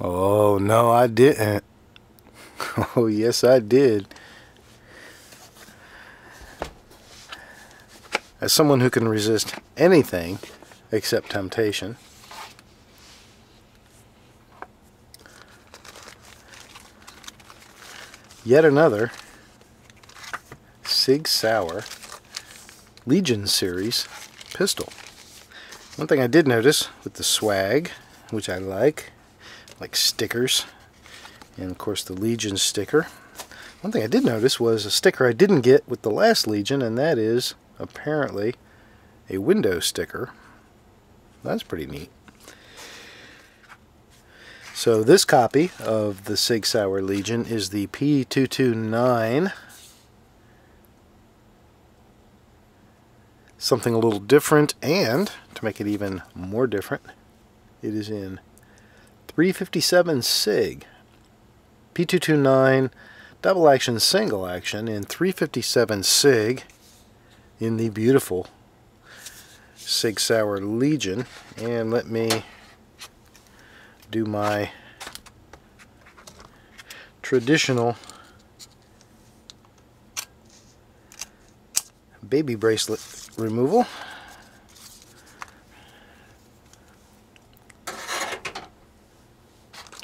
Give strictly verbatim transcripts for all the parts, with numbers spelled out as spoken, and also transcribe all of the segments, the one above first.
Oh, no, I didn't. Oh, yes, I did. As someone who can resist anything except temptation, yet another Sig Sauer Legion series pistol. One thing I did notice with the swag, which I like, like stickers, and of course the Legion sticker. One thing I did notice was a sticker I didn't get with the last Legion, and that is apparently a window sticker. That's pretty neat. So this copy of the Sig Sauer Legion is the P two twenty-nine. Something a little different, and to make it even more different, it is in three fifty-seven SIG. P two twenty-nine double action, single action in three fifty-seven SIG in the beautiful Sig Sauer Legion. And let me do my traditional baby bracelet removal.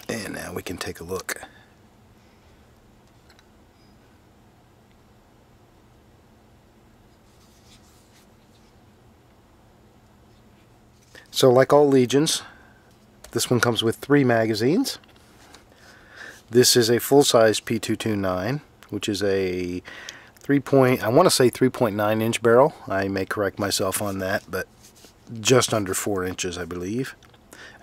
And now we can take a look. So like all Legions, this one comes with three magazines. This is a full-size P two twenty-nine, which is a three point, I want to say three point nine inch barrel. I may correct myself on that, but just under four inches, I believe.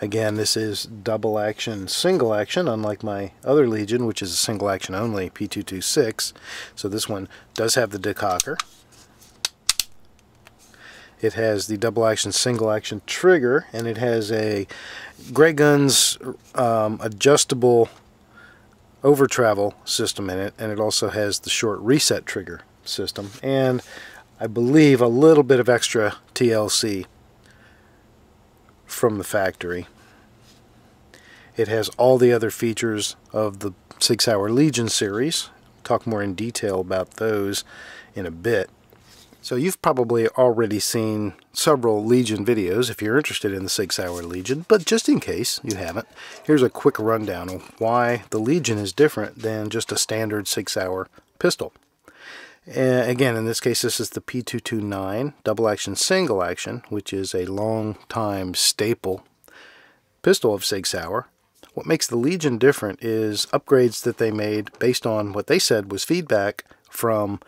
Again, this is double action, single action, unlike my other Legion, which is a single action only, P two twenty-six. So this one does have the decocker. It has the double action, single action trigger, and it has a Grey Guns um, adjustable over travel system in it, and it also has the short reset trigger system, and I believe a little bit of extra T L C from the factory. It has all the other features of the Sig Sauer Legion series. Talk more in detail about those in a bit. So you've probably already seen several Legion videos if you're interested in the Sig Sauer Legion, but just in case you haven't, here's a quick rundown of why the Legion is different than just a standard Sig Sauer pistol. Uh, again, in this case, this is the P two twenty-nine double action, single action, which is a long time staple pistol of Sig Sauer. What makes the Legion different is upgrades that they made based on what they said was feedback from,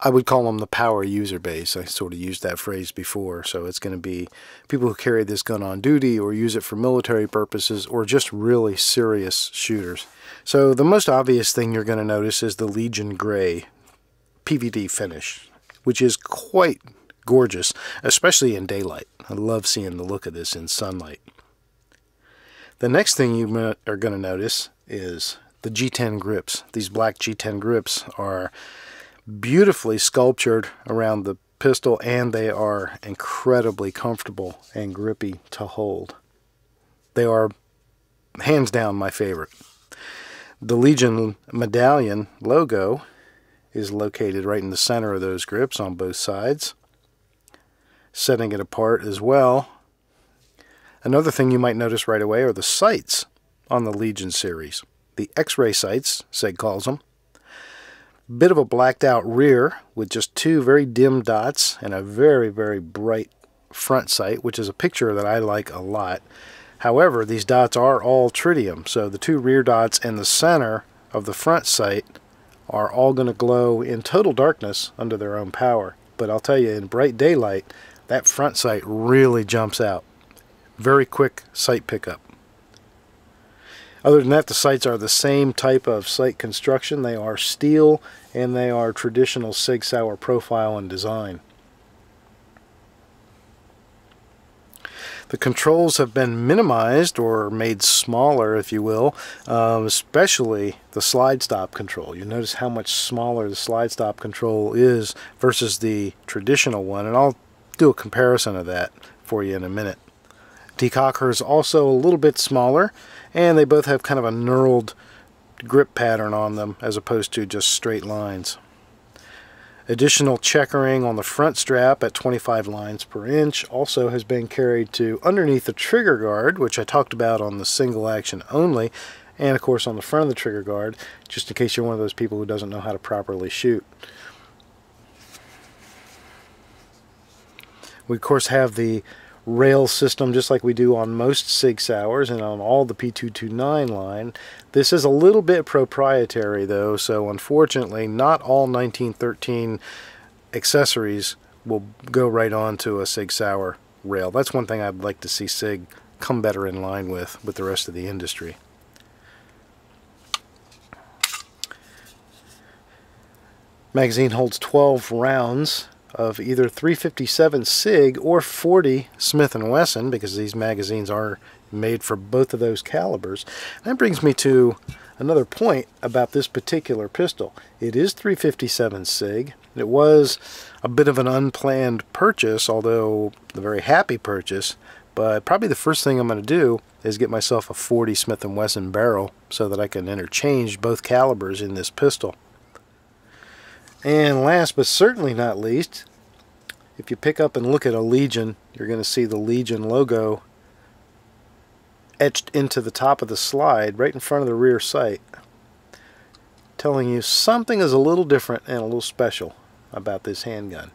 I would call them, the power user base. I sort of used that phrase before, so it's going to be people who carry this gun on duty or use it for military purposes or just really serious shooters. So the most obvious thing you're going to notice is the Legion Grey P V D finish, which is quite gorgeous, especially in daylight. I love seeing the look of this in sunlight. The next thing you are going to notice is the G ten grips. These black G ten grips are beautifully sculptured around the pistol, and they are incredibly comfortable and grippy to hold. They are hands down my favorite. The Legion medallion logo is located right in the center of those grips on both sides, setting it apart as well. Another thing you might notice right away are the sights on the Legion series. The X-ray sights, Sig calls them. Bit of a blacked out rear with just two very dim dots and a very, very bright front sight, which is a picture that I like a lot. However, these dots are all tritium, so the two rear dots and the center of the front sight are all going to glow in total darkness under their own power. But I'll tell you, in bright daylight, that front sight really jumps out. Very quick sight pickup. Other than that, the sights are the same type of sight construction. They are steel, and they are traditional Sig Sauer profile and design. The controls have been minimized or made smaller, if you will, um, especially the slide stop control. You notice how much smaller the slide stop control is versus the traditional one, and I'll do a comparison of that for you in a minute. Decocker is also a little bit smaller, and they both have kind of a knurled grip pattern on them as opposed to just straight lines. Additional checkering on the front strap at twenty-five lines per inch also has been carried to underneath the trigger guard, which I talked about on the single action only, and of course on the front of the trigger guard, just in case you're one of those people who doesn't know how to properly shoot. We of course have the rail system just like we do on most Sig Sauers and on all the P two twenty-nine line. This is a little bit proprietary though, so unfortunately not all nineteen thirteen accessories will go right on to a Sig Sauer rail. That's one thing I'd like to see Sig come better in line with with the rest of the industry. Magazine holds twelve rounds of either three fifty-seven SIG or forty Smith and Wesson, because these magazines are made for both of those calibers. That brings me to another point about this particular pistol. It is three fifty-seven SIG. It was a bit of an unplanned purchase, although a very happy purchase, but probably the first thing I'm going to do is get myself a forty Smith and Wesson barrel so that I can interchange both calibers in this pistol. And last but certainly not least, if you pick up and look at a Legion, you're going to see the Legion logo etched into the top of the slide right in front of the rear sight, telling you something is a little different and a little special about this handgun.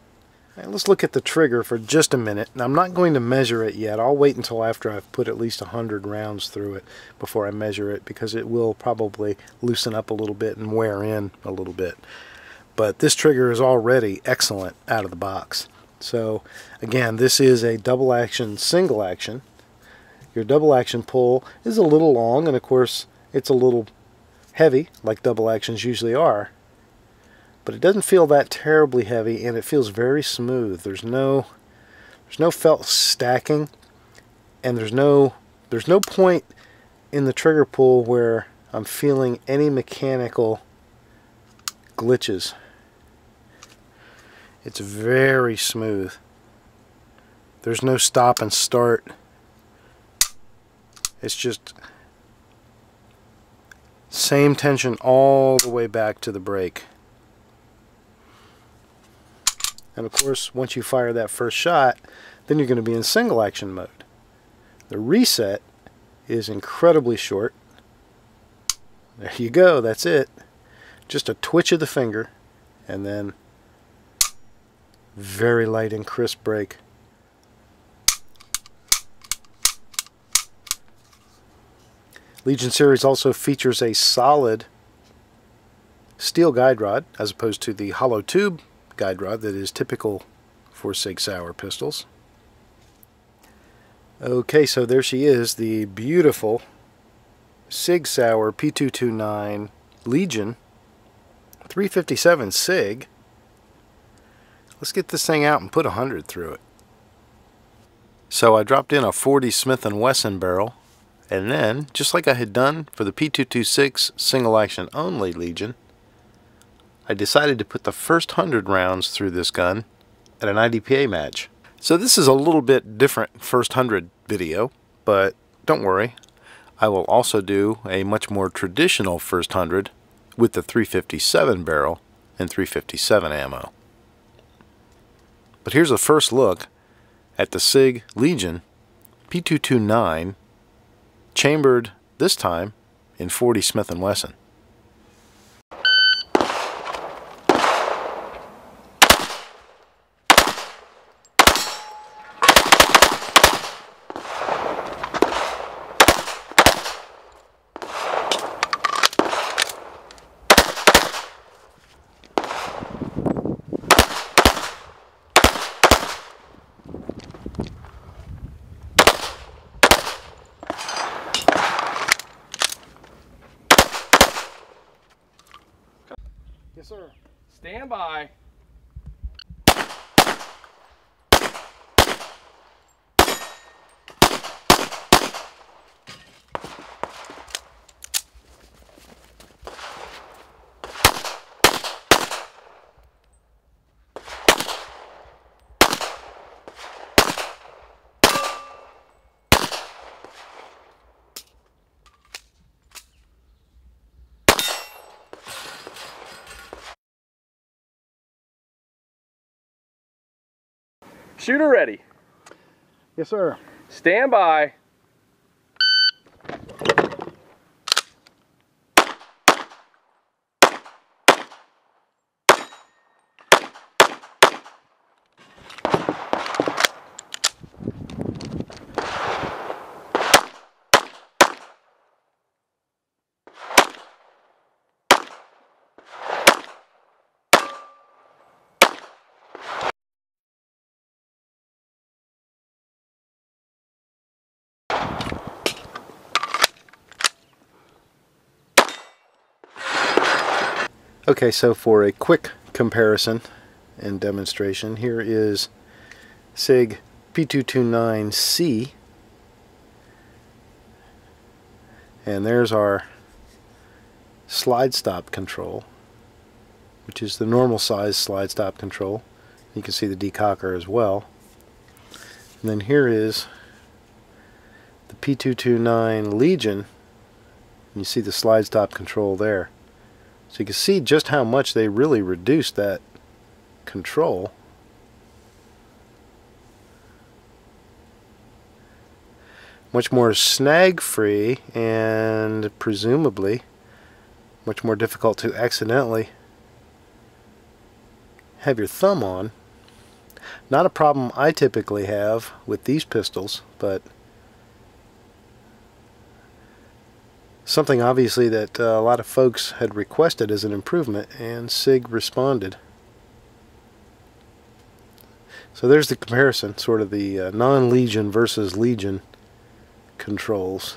All right, let's look at the trigger for just a minute. Now, I'm not going to measure it yet. I'll wait until after I've put at least one hundred rounds through it before I measure it, because it will probably loosen up a little bit and wear in a little bit. But this trigger is already excellent out of the box. So again, this is a double action, single action. Your double action pull is a little long, and of course it's a little heavy, like double actions usually are. But it doesn't feel that terribly heavy, and it feels very smooth. There's no, there's no felt stacking, and there's no, there's no point in the trigger pull where I'm feeling any mechanical glitches. It's very smooth. There's no stop and start. It's just same tension all the way back to the break. And of course, once you fire that first shot, then you're going to be in single action mode. The reset is incredibly short. There you go, that's it. Just a twitch of the finger, and then very light and crisp break. Legion series also features a solid steel guide rod as opposed to the hollow tube guide rod that is typical for Sig Sauer pistols. Okay, so there she is, the beautiful Sig Sauer P two twenty-nine Legion three fifty-seven SIG. Let's get this thing out and put one hundred through it. So I dropped in a forty Smith and Wesson barrel, and then, just like I had done for the P two twenty-six single action only Legion, I decided to put the first one hundred rounds through this gun at an I D P A match. So this is a little bit different first one hundred video, but don't worry. I will also do a much more traditional first one hundred with the three fifty-seven barrel and three fifty-seven ammo. But here's a first look at the SIG Legion P two twenty-nine, chambered this time in forty Smith and Wesson. Yes, sir. Stand by. Shooter ready. Yes, sir. Stand by. Okay, so for a quick comparison and demonstration, here is SIG P two twenty-nine C, and there's our slide stop control, which is the normal size slide stop control. You can see the decocker as well. And then here is the P two twenty-nine Legion, and you see the slide stop control there. So you can see just how much they really reduced that control. Much more snag free and presumably much more difficult to accidentally have your thumb on. Not a problem I typically have with these pistols, but something obviously that uh, a lot of folks had requested as an improvement, and SIG responded. So there's the comparison, sort of the uh, non-Legion versus Legion controls.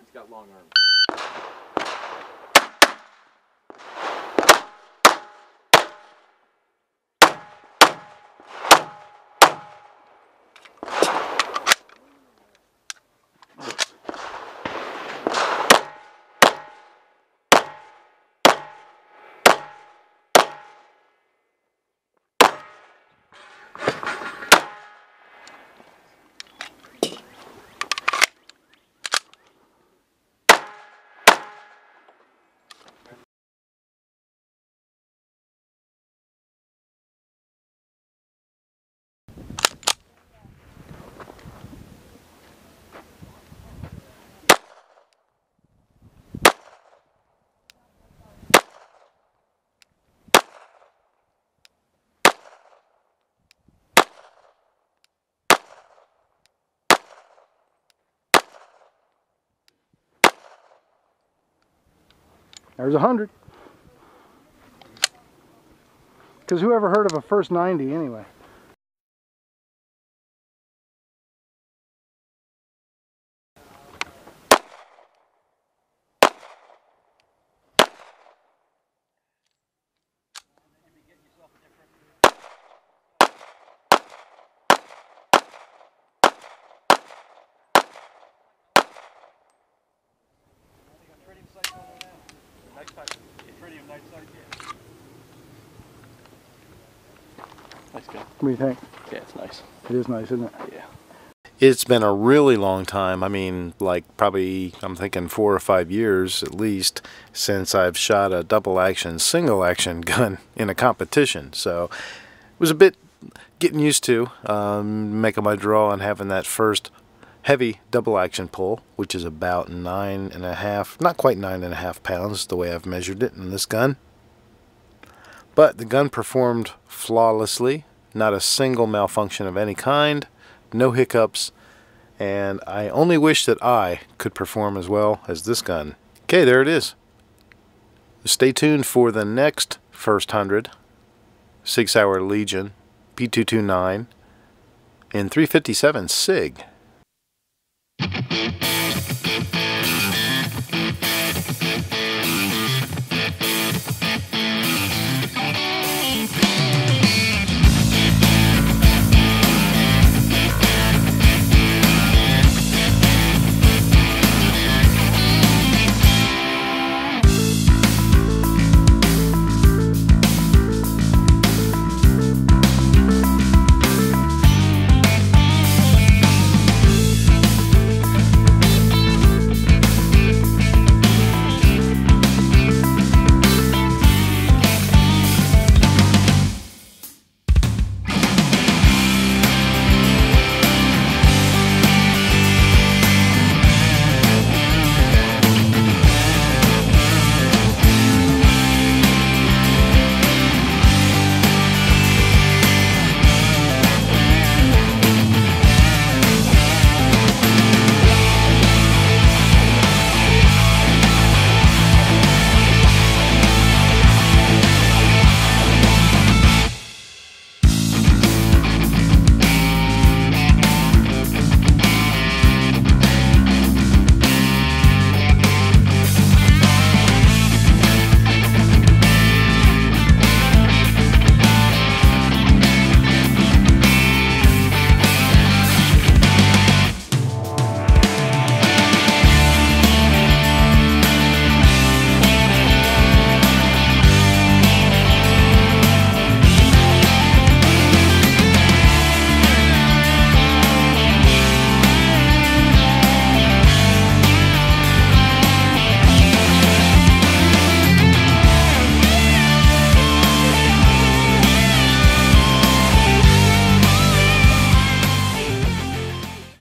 It's got long arms. There's a hundred. Because who ever heard of a first ninety anyway? Tritium night sight, yeah. Nice gun. What do you think? Yeah, it's nice. It is nice, isn't it? Yeah. It's been a really long time. I mean, like probably, I'm thinking four or five years at least since I've shot a double action, single action gun in a competition. So it was a bit getting used to um, making my draw and having that first heavy double action pull, which is about nine and a half, not quite nine and a half pounds the way I've measured it in this gun. But the gun performed flawlessly, not a single malfunction of any kind. No hiccups, and I only wish that I could perform as well as this gun. Okay, there it is. Stay tuned for the next first hundred Sig Sauer Legion, P two twenty-nine, and three fifty-seven SIG.